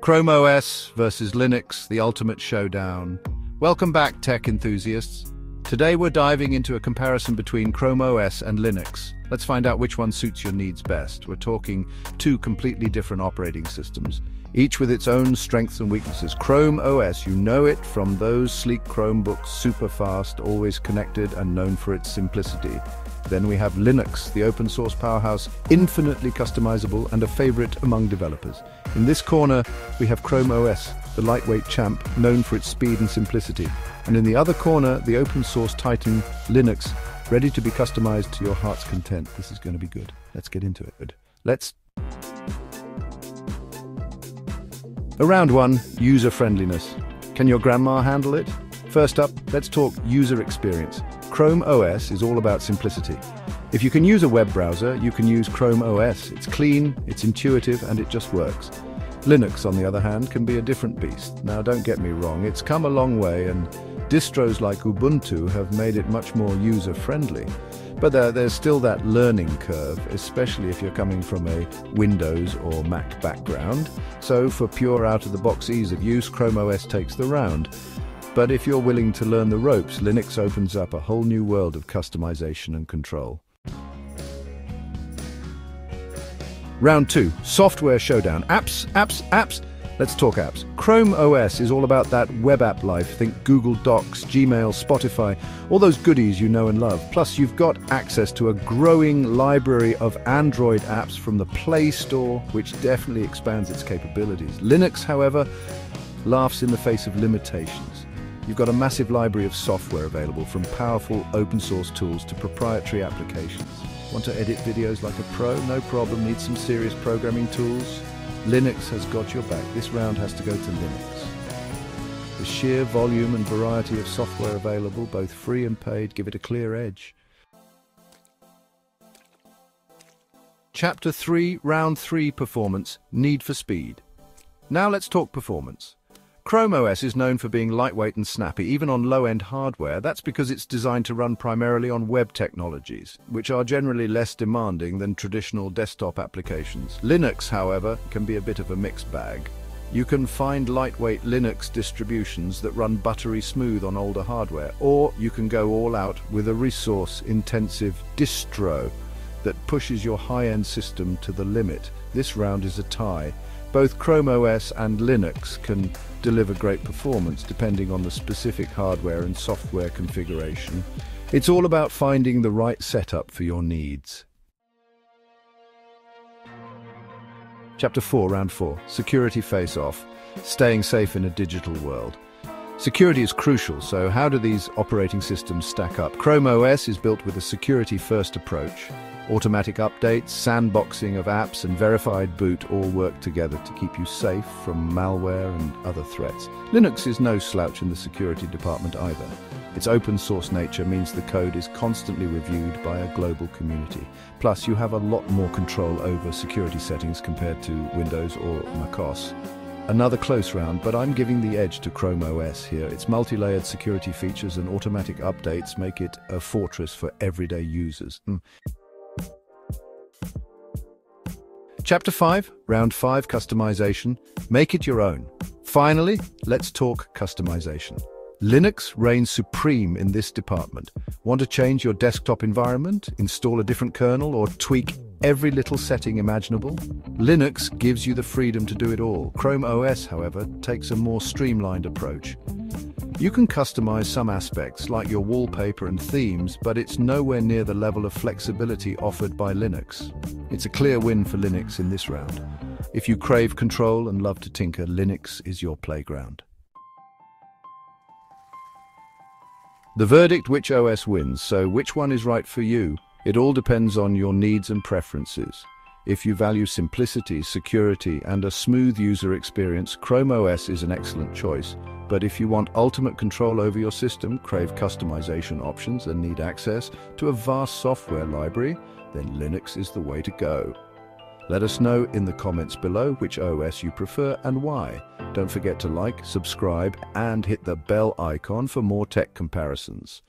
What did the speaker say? Chrome OS versus Linux, the ultimate showdown. Welcome back, tech enthusiasts. Today we're diving into a comparison between Chrome OS and Linux. Let's find out which one suits your needs best. We're talking two completely different operating systems, each with its own strengths and weaknesses. Chrome OS, you know it from those sleek Chromebooks, super fast, always connected, and known for its simplicity. Then we have Linux, the open source powerhouse, infinitely customizable and a favorite among developers. In this corner, we have Chrome OS, the lightweight champ, known for its speed and simplicity. And in the other corner, the open source titan, Linux, ready to be customized to your heart's content. This is going to be good. Let's get into it. Round one, user friendliness. Can your grandma handle it? First up, let's talk user experience. Chrome OS is all about simplicity. If you can use a web browser, you can use Chrome OS. It's clean, it's intuitive, and it just works. Linux, on the other hand, can be a different beast. Now, don't get me wrong, it's come a long way, and distros like Ubuntu have made it much more user-friendly. But there's still that learning curve, especially if you're coming from a Windows or Mac background. So for pure out-of-the-box ease of use, Chrome OS takes the round. But if you're willing to learn the ropes, Linux opens up a whole new world of customization and control. Round two, software showdown. Apps. Let's talk apps. Chrome OS is all about that web app life. Think Google Docs, Gmail, Spotify, all those goodies you know and love. Plus, you've got access to a growing library of Android apps from the Play Store, which definitely expands its capabilities. Linux, however, laughs in the face of limitations. You've got a massive library of software available, from powerful open source tools to proprietary applications. Want to edit videos like a pro? No problem. Need some serious programming tools? Linux has got your back. This round has to go to Linux. The sheer volume and variety of software available, both free and paid, give it a clear edge. Chapter 3, Round 3, Performance, Need for Speed. Now let's talk performance. Chrome OS is known for being lightweight and snappy, even on low-end hardware. That's because it's designed to run primarily on web technologies, which are generally less demanding than traditional desktop applications. Linux, however, can be a bit of a mixed bag. You can find lightweight Linux distributions that run buttery smooth on older hardware, or you can go all out with a resource-intensive distro that pushes your high-end system to the limit. This round is a tie. Both Chrome OS and Linux can deliver great performance depending on the specific hardware and software configuration. It's all about finding the right setup for your needs. Chapter 4, Round 4, Security Face-Off, Staying Safe in a Digital World. Security is crucial, so how do these operating systems stack up? Chrome OS is built with a security-first approach. Automatic updates, sandboxing of apps, and verified boot all work together to keep you safe from malware and other threats. Linux is no slouch in the security department either. Its open source nature means the code is constantly reviewed by a global community. Plus, you have a lot more control over security settings compared to Windows or macOS. Another close round, but I'm giving the edge to Chrome OS here. Its multi-layered security features and automatic updates make it a fortress for everyday users. Chapter 5, Round 5, Customization. Make it your own. Finally, let's talk customization. Linux reigns supreme in this department. Want to change your desktop environment, install a different kernel, or tweak every little setting imaginable? Linux gives you the freedom to do it all. Chrome OS, however, takes a more streamlined approach. You can customize some aspects, like your wallpaper and themes, but it's nowhere near the level of flexibility offered by Linux. It's a clear win for Linux in this round. If you crave control and love to tinker, Linux is your playground. The verdict: which OS wins? So which one is right for you? It all depends on your needs and preferences. If you value simplicity, security, and a smooth user experience, Chrome OS is an excellent choice. But if you want ultimate control over your system, crave customization options, and need access to a vast software library, then Linux is the way to go. Let us know in the comments below which OS you prefer and why. Don't forget to like, subscribe, and hit the bell icon for more tech comparisons.